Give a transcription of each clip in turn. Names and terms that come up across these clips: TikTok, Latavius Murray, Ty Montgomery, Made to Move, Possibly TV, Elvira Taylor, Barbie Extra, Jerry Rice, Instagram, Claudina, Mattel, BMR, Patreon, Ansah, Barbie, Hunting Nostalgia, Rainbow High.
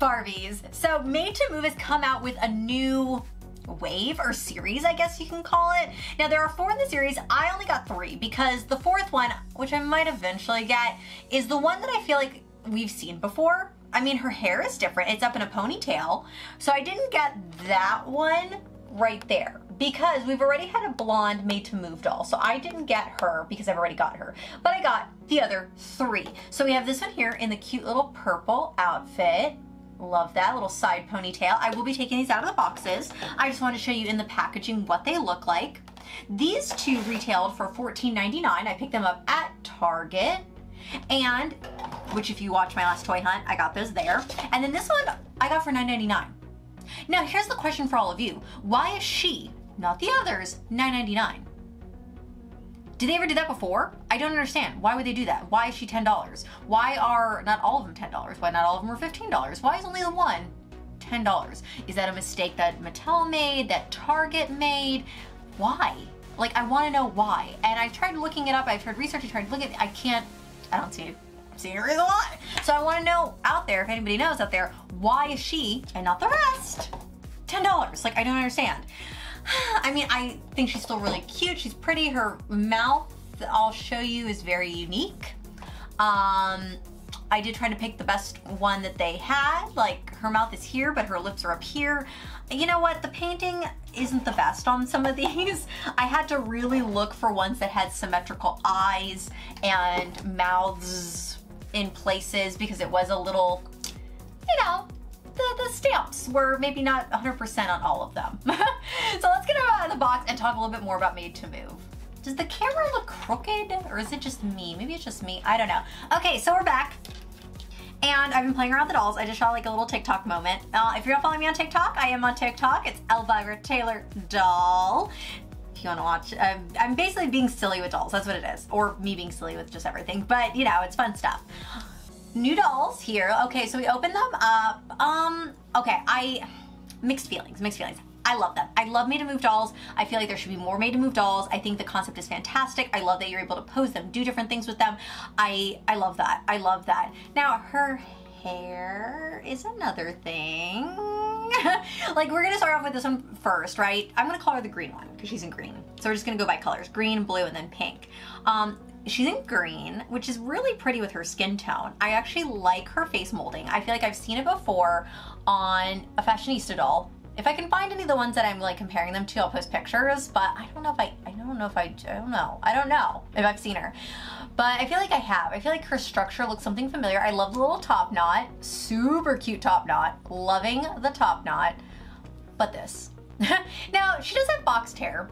Barbies. So Made to Move has come out with a new wave or series, I guess you can call it. Now there are 4 in the series. I only got 3 because the 4th one, which I might eventually get, is the one that I feel like we've seen before. I mean, her hair is different. It's up in a ponytail. So I didn't get that one right there because we've already had a blonde Made to Move doll. So I didn't get her because I've already got her, but I got the other 3. So we have this one here in the cute little purple outfit. Love that little side ponytail. I will be taking these out of the boxes. I just want to show you in the packaging what they look like. These 2 retailed for $14.99. I picked them up at Target, and which if you watch my last toy hunt, I got those there. And then this one I got for $9.99. Now here's the question for all of you. Why is she, not the others, $9.99? Did they ever do that before? I don't understand. Why would they do that? Why is she $10? Why are not all of them $10? Why not all of them are $15? Why is only the one $10? Is that a mistake that Mattel made, that Target made? Why? Like, I want to know why. And I've tried looking it up. I've tried research. I tried to look at it. I can't, I don't see a reason why. So I want to know out there, if anybody knows out there, why is she and not the rest $10? Like, I don't understand. I mean, I think she's still really cute. She's pretty. Her mouth, I'll show you, is very unique. I did try to pick the best one that they had. Like, her mouth is here, but her lips are up here. You know what? The painting isn't the best on some of these. I had to really look for ones that had symmetrical eyes and mouths in places because it was a little, you know, the stamps were maybe not 100% on all of them. So let's get out of the box and talk a little bit more about Made to Move. Does the camera look crooked or is it just me? Maybe it's just me, I don't know. Okay, so we're back and I've been playing around with the dolls. I just shot like a little TikTok moment. If you're not following me on TikTok, I am on TikTok. It's Elvira Taylor Doll. If you want to watch, I'm basically being silly with dolls. That's what it is. Or me being silly with just everything, but you know, it's fun stuff. New dolls here. Okay, so we open them up. Okay, mixed feelings. I love them. I love Made to Move dolls. I feel like there should be more Made to Move dolls. I think the concept is fantastic. I love that you're able to pose them, do different things with them. I love that. I love that. Now her hair is another thing. Like, we're gonna start off with this one first, right? I'm gonna call her the green one because she's in green. So we're just gonna go by colors: green, blue, and then pink. She's in green, which is really pretty with her skin tone. I actually like her face molding. I feel like I've seen it before on a fashionista doll. If I can find any of the ones that I'm like comparing them to, I'll post pictures, but I don't know if I've seen her, but I feel like I have. I feel like her structure looks something familiar. I love the little top knot, super cute top knot, loving the top knot, but this. Now, she does have boxed hair.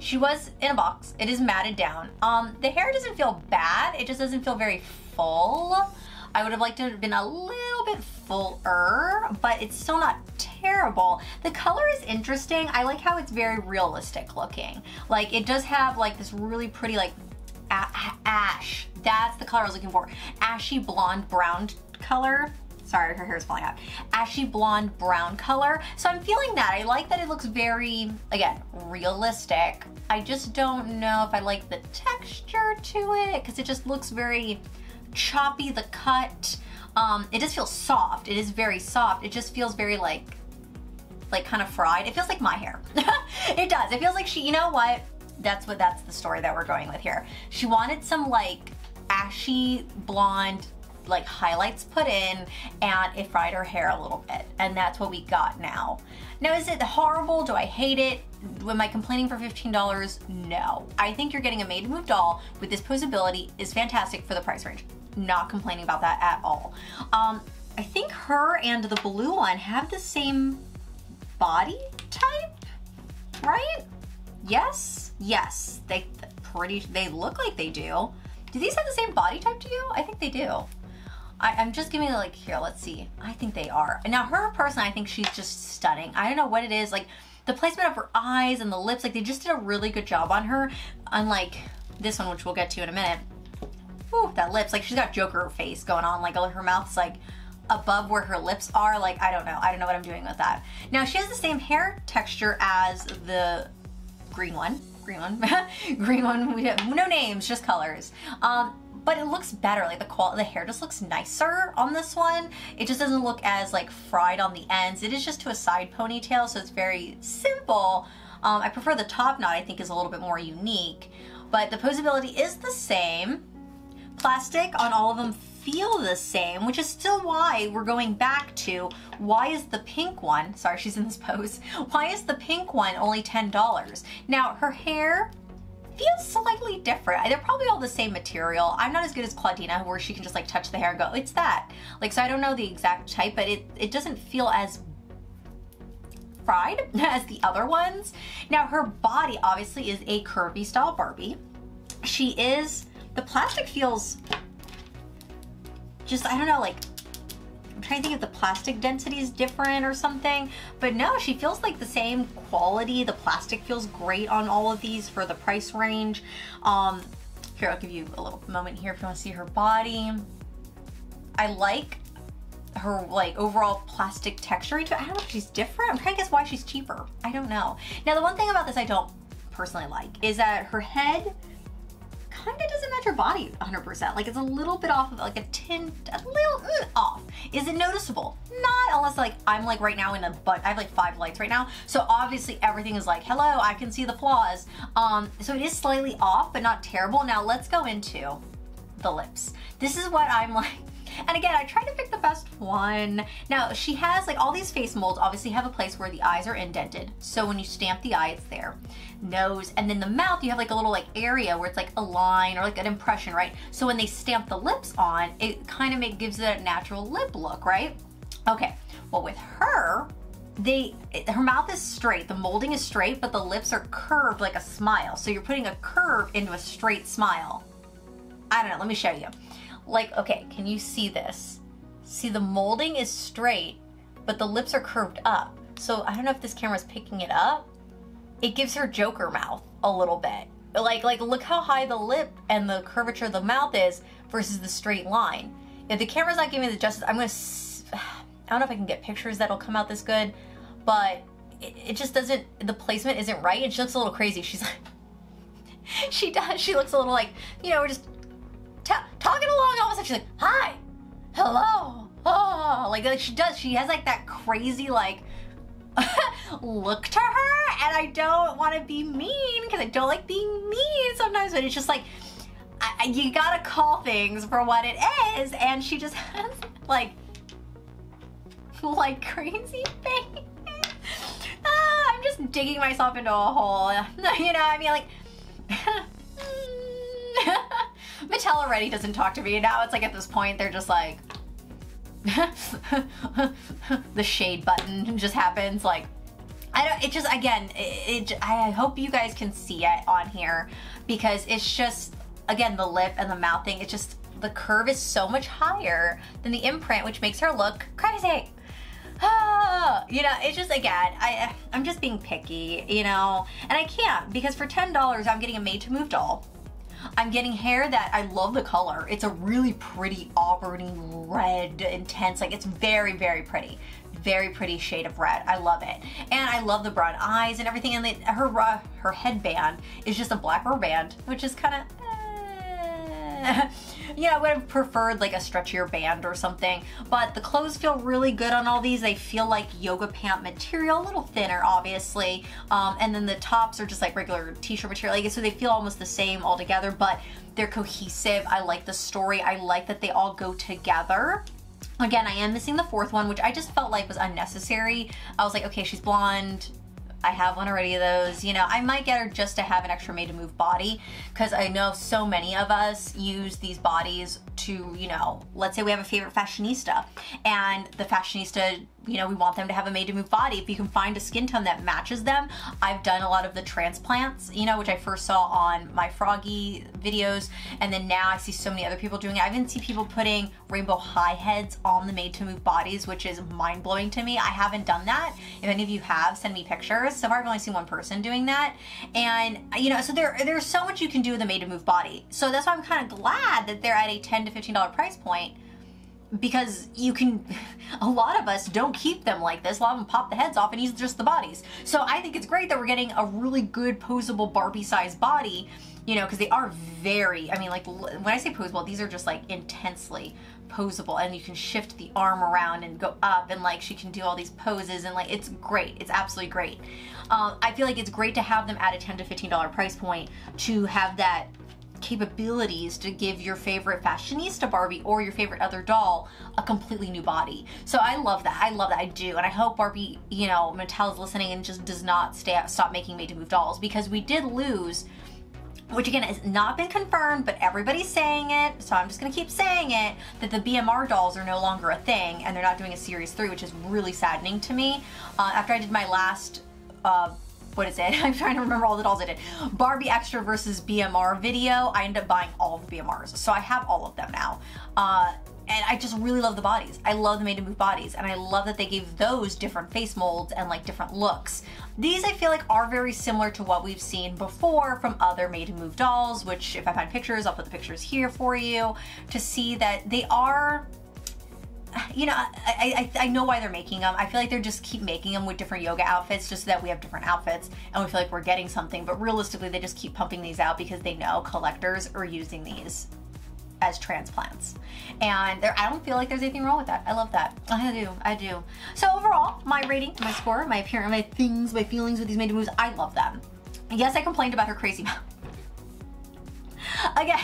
She was in a box. It is matted down. The hair doesn't feel bad. It just doesn't feel very full. I would have liked it to have been a little bit fuller, but it's still not terrible. The color is interesting. I like how it's very realistic looking. Like, it does have like this really pretty like ash. That's the color I was looking for. Ashy blonde brown color. Sorry, her hair's falling out. Ashy blonde brown color. So I'm feeling that. I like that it looks very, again, realistic. I just don't know if I like the texture to it because it just looks very choppy, the cut. It does feel soft. It is very soft. It just feels very like kind of fried. It feels like my hair. It does. It feels like she, you know what? That's the story that we're going with here. She wanted some like ashy blonde like highlights put in, and it fried her hair a little bit, and that's what we got now. Now, is it horrible? Do I hate it? Am I complaining for $15? No. I think you're getting a Made to Move doll with this posability is fantastic for the price range. Not complaining about that at all. I think her and the blue one have the same body type, right? Yes? Yes. They look like they do. Do these have the same body type to you? I think they do. I'm just giving it like, here, let's see. I think they are. Now her person, I think she's just stunning. I don't know what it is. Like the placement of her eyes and the lips, like they just did a really good job on her. Unlike this one, which we'll get to in a minute. Ooh, that lips, like she's got Joker face going on. Like her mouth's like above where her lips are. Like, I don't know. I don't know what I'm doing with that. Now she has the same hair texture as the green one. Green one. Green one, we have no names, just colors. but it looks better. Like the hair just looks nicer on this one. It just doesn't look as like fried on the ends. It is just to a side ponytail, so it's very simple. I prefer the top knot, I think is a little bit more unique, but the posability is the same. Plastic on all of them feel the same, which is still why we're going back to why is the pink one, sorry she's in this pose, why is the pink one only $10? Now her hair feels slightly different. They're probably all the same material. I'm not as good as Claudina where she can just like touch the hair and go, it's that. Like, so I don't know the exact type, but it doesn't feel as fried as the other ones. Now her body obviously is a curvy style Barbie. She is, the plastic feels just, I don't know, like, I'm trying to think if the plastic density is different or something, but no, she feels like the same quality. The plastic feels great on all of these for the price range. Here, I'll give you a little moment here if you want to see her body. I like her like overall plastic texture into it. I don't know if she's different. I'm trying to guess why she's cheaper. I don't know. Now, the one thing about this I don't personally like is that her head kind of doesn't match her body 100%. Like, it's a little bit off of like a tint, a little off. Is it noticeable? Not unless like I'm like right now in a butt, I have like 5 lights right now, so obviously everything is like, hello, I can see the flaws. So it is slightly off, but not terrible. Now let's go into the lips. This is what I'm like, and again, I tried to pick the best one. Now she has like all these face molds obviously have a place where the eyes are indented. So when you stamp the eye, it's there. Nose, and then the mouth, you have like a little like area where it's like a line or like an impression, right? So when they stamp the lips on, it kind of gives it a natural lip look, right? Okay, well with her, her mouth is straight, the molding is straight, but the lips are curved like a smile. So you're putting a curve into a straight smile. I don't know, let me show you. Like, okay, can you see this? See, the molding is straight, but the lips are curved up. So I don't know if this camera's picking it up. It gives her Joker mouth a little bit. Like look how high the lip and the curvature of the mouth is versus the straight line. If the camera's not giving me the justice, I don't know if I can get pictures that'll come out this good, but it just doesn't, the placement isn't right, and she looks a little crazy. She's like, she looks a little like, you know, we're just talking along, all of a sudden she's like, hi, hello, oh, like she has like that crazy like look to her, and I don't want to be mean because I don't like being mean sometimes, but it's just like, you gotta call things for what it is, and she just has like crazy face. I'm just digging myself into a hole, you know, I mean, like, Mattel already doesn't talk to me. Now it's like at this point, they're just like, the shade button just happens. Like, I don't, it just, again, I hope you guys can see it on here because it's just, again, the lip and the mouth thing. It's just, the curve is so much higher than the imprint, which makes her look crazy. Oh, you know, it's just, again, I'm just being picky, you know, and I can't, because for $10, I'm getting a Made to Move doll. I'm getting hair that I love the color. It's a really pretty auburny red, intense, like it's very, very pretty. Very pretty shade of red. I love it. And I love the brown eyes and everything. And her headband is just a black rubber band, which is kind of, yeah, I would have preferred like a stretchier band or something, but the clothes feel really good on all these. They feel like yoga pant material, a little thinner, obviously. And then the tops are just like regular t-shirt material. I guess, so they feel almost the same all together, but they're cohesive. I like the story. I like that they all go together. Again, I am missing the fourth one, which I just felt like was unnecessary. I was like, okay, she's blonde. I have one already of those, you know, I might get her just to have an extra Made to Move body, because I know so many of us use these bodies to, you know, let's say we have a favorite fashionista, and the fashionista, you know, we want them to have a Made to Move body. If you can find a skin tone that matches them, I've done a lot of the transplants, you know, which I first saw on my Froggy videos, and then now I see so many other people doing it. I even see people putting Rainbow High heads on the Made to Move bodies, which is mind-blowing to me. I haven't done that. If any of you have, send me pictures. So far I've only seen one person doing that, and, you know, so there's so much you can do with a Made to Move body. So that's why I'm kind of glad that they're at a $10 to $15 price point, because you can, a lot of us don't keep them like this. A lot of them pop the heads off and use just the bodies. So I think it's great that we're getting a really good posable Barbie size body you know, because they are very, I mean, like, when I say poseable, these are just like intensely poseable, and you can shift the arm around and go up, and like she can do all these poses, and like it's great. It's absolutely great. I feel like it's great to have them at a $10 to $15 price point, to have that capabilities to give your favorite fashionista Barbie or your favorite other doll a completely new body. So I love that. I love that. I do. And I hope Barbie, you know, Mattel is listening and just does not stop making Made to Move dolls, because we did lose, which again has not been confirmed, but everybody's saying it, so I'm just gonna keep saying it, that the BMR dolls are no longer a thing, and they're not doing a series 3, which is really saddening to me. After I did my last, what is it? I'm trying to remember all the dolls I did. Barbie Extra versus BMR video, I ended up buying all of the BMRs, so I have all of them now. And I just really love the bodies. I love the Made to Move bodies, and I love that they gave those different face molds and like different looks. These I feel like are very similar to what we've seen before from other Made to Move dolls, which if I find pictures, I'll put the pictures here for you to see that they are, you know, I know why they're making them. I feel like they're just keep making them with different yoga outfits just so that we have different outfits and we feel like we're getting something, but realistically they just keep pumping these out because they know collectors are using these as transplants, and I don't feel like there's anything wrong with that. I love that. I do. So overall, my rating, my score, my appearance, my things, my feelings with these Made to Moves, I love them. Yes, I complained about her crazy mouth. Again,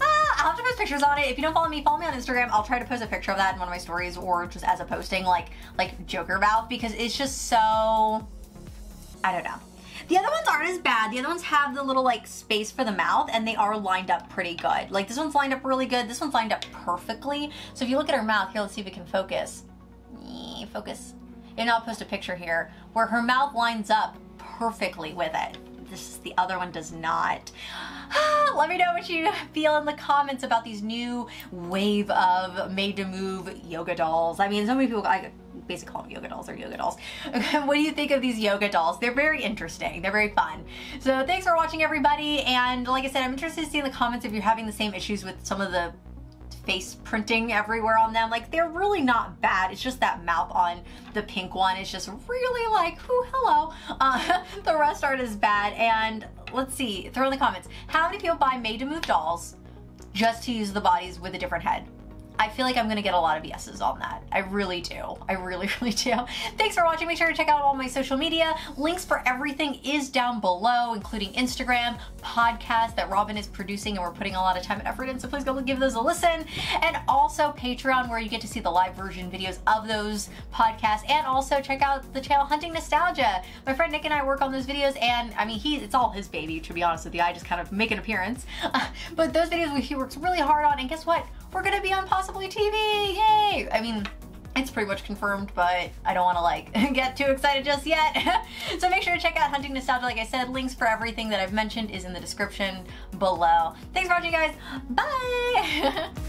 I'll have to post pictures on it. If you don't follow me on Instagram. I'll try to post a picture of that in one of my stories or just as a posting, like Joker mouth, because it's just so, I don't know. The other ones aren't as bad. The other ones have the little like space for the mouth, and they are lined up pretty good. Like this one's lined up really good. This one's lined up perfectly. So if you look at her mouth here, let's see if we can focus. Focus. And I'll post a picture here where her mouth lines up perfectly with it. This, the other one does not. Let me know what you feel in the comments about these new wave of Made to Move yoga dolls. I mean, so many people, I basically call them yoga dolls or yoga dolls. What do you think of these yoga dolls? They're very interesting. They're very fun. So thanks for watching, everybody. And like I said, I'm interested to see in the comments if you're having the same issues with some of the face printing everywhere on them. Like, they're really not bad. It's just that mouth on the pink one is just really like, oh, hello. The rest aren't as bad. And let's see, throw in the comments, how many people buy Made to Move dolls just to use the bodies with a different head? I feel like I'm gonna get a lot of yeses on that. I really do. I really, really do. Thanks for watching. Make sure to check out all my social media. Links for everything is down below, including Instagram, podcast that Robin is producing and we're putting a lot of time and effort in, so please go give those a listen. And also Patreon, where you get to see the live version videos of those podcasts. And also check out the channel Hunting Nostalgia. My friend Nick and I work on those videos, and I mean, it's all his baby, to be honest with you. I just kind of make an appearance. But those videos he works really hard on, and guess what? We're gonna be on Possibly TV, yay! I mean, it's pretty much confirmed, but I don't wanna like get too excited just yet. So make sure to check out Hunting Nostalgia. Like I said, links for everything that I've mentioned is in the description below. Thanks for watching, guys, bye!